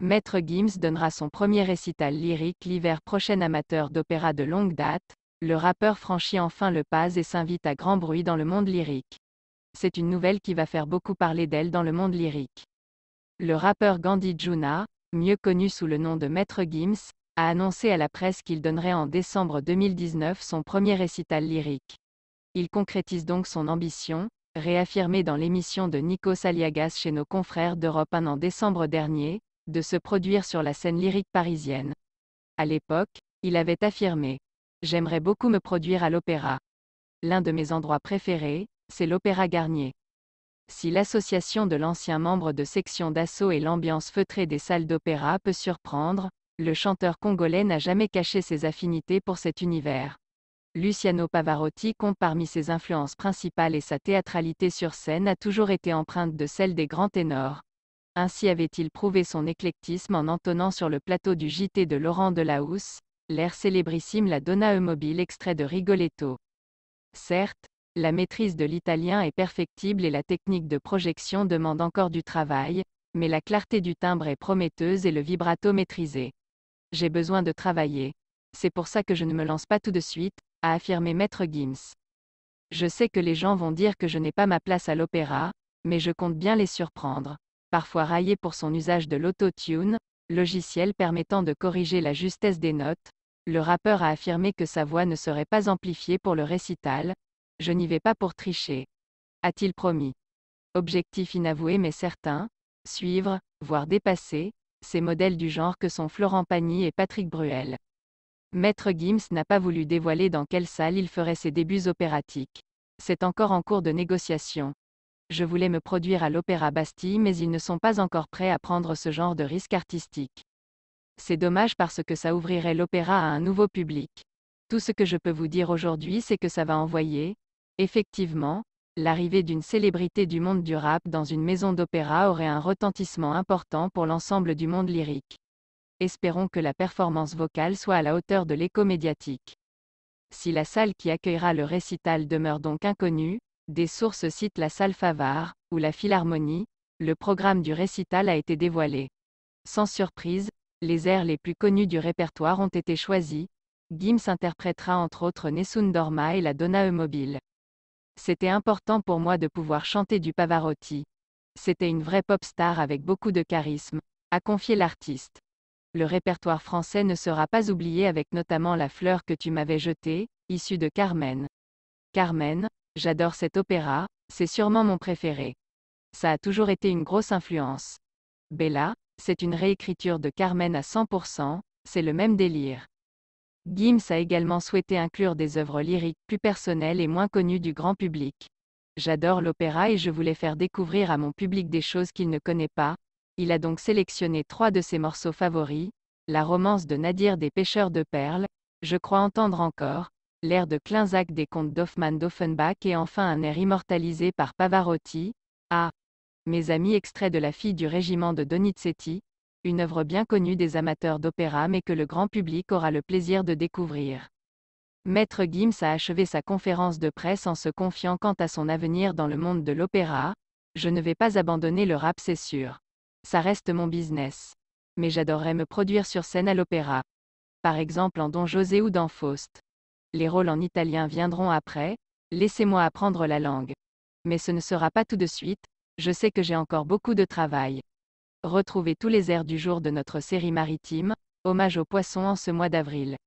Maître Gims donnera son premier récital lyrique l'hiver prochain. Amateur d'opéra de longue date, le rappeur franchit enfin le pas et s'invite à grand bruit dans le monde lyrique. C'est une nouvelle qui va faire beaucoup parler d'elle dans le monde lyrique. Le rappeur Gandhi Juna, mieux connu sous le nom de Maître Gims, a annoncé à la presse qu'il donnerait en décembre 2019 son premier récital lyrique. Il concrétise donc son ambition, réaffirmée dans l'émission de Nikos Aliagas chez nos confrères d'Europe 1 en décembre dernier, de se produire sur la scène lyrique parisienne. À l'époque, il avait affirmé « J'aimerais beaucoup me produire à l'opéra. L'un de mes endroits préférés, c'est l'Opéra Garnier. » Si l'association de l'ancien membre de section d'assaut et l'ambiance feutrée des salles d'opéra peut surprendre, le chanteur congolais n'a jamais caché ses affinités pour cet univers. Luciano Pavarotti compte parmi ses influences principales et sa théâtralité sur scène a toujours été empreinte de celle des grands ténors. Ainsi avait-il prouvé son éclectisme en entonnant sur le plateau du JT de Laurent Delahousse, l'air célébrissime La Donna e Mobile extrait de Rigoletto. Certes, la maîtrise de l'italien est perfectible et la technique de projection demande encore du travail, mais la clarté du timbre est prometteuse et le vibrato maîtrisé. « J'ai besoin de travailler. C'est pour ça que je ne me lance pas tout de suite », a affirmé Maître Gims. « Je sais que les gens vont dire que je n'ai pas ma place à l'opéra, mais je compte bien les surprendre. » Parfois raillé pour son usage de l'autotune, logiciel permettant de corriger la justesse des notes, le rappeur a affirmé que sa voix ne serait pas amplifiée pour le récital. « Je n'y vais pas pour tricher », a-t-il promis. Objectif inavoué mais certain, suivre, voire dépasser, ces modèles du genre que sont Florent Pagny et Patrick Bruel. Maître Gims n'a pas voulu dévoiler dans quelle salle il ferait ses débuts opératiques. C'est encore en cours de négociation. Je voulais me produire à l'Opéra Bastille mais ils ne sont pas encore prêts à prendre ce genre de risque artistique. C'est dommage parce que ça ouvrirait l'opéra à un nouveau public. Tout ce que je peux vous dire aujourd'hui c'est que ça va envoyer, effectivement, l'arrivée d'une célébrité du monde du rap dans une maison d'opéra aurait un retentissement important pour l'ensemble du monde lyrique. Espérons que la performance vocale soit à la hauteur de l'écho médiatique. Si la salle qui accueillera le récital demeure donc inconnue, des sources citent la Salle Favart, ou la Philharmonie, le programme du récital a été dévoilé. Sans surprise, les airs les plus connus du répertoire ont été choisis. Gims interprétera entre autres Nessun Dorma et La Donna e Mobile. C'était important pour moi de pouvoir chanter du Pavarotti. C'était une vraie pop star avec beaucoup de charisme, a confié l'artiste. Le répertoire français ne sera pas oublié avec notamment La Fleur que tu m'avais jetée, issue de Carmen. Carmen, j'adore cet opéra, c'est sûrement mon préféré. Ça a toujours été une grosse influence. Bella, c'est une réécriture de Carmen à 100%, c'est le même délire. Gims a également souhaité inclure des œuvres lyriques plus personnelles et moins connues du grand public. J'adore l'opéra et je voulais faire découvrir à mon public des choses qu'il ne connaît pas. Il a donc sélectionné 3 de ses morceaux favoris, la romance de Nadir des Pêcheurs de Perles, Je crois entendre encore, l'air de Clinzac des Contes d'Hoffmann d'Offenbach et enfin un air immortalisé par Pavarotti, Ah, mes amis extrait de La Fille du Régiment de Donizetti, une œuvre bien connue des amateurs d'opéra mais que le grand public aura le plaisir de découvrir. Maître Gims a achevé sa conférence de presse en se confiant quant à son avenir dans le monde de l'opéra, Je ne vais pas abandonner le rap c'est sûr. Ça reste mon business. Mais j'adorerais me produire sur scène à l'opéra. Par exemple en Don José ou dans Faust. Les rôles en italien viendront après, laissez-moi apprendre la langue. Mais ce ne sera pas tout de suite, je sais que j'ai encore beaucoup de travail. Retrouvez tous les airs du jour de notre série maritime, hommage aux poissons en ce mois d'avril.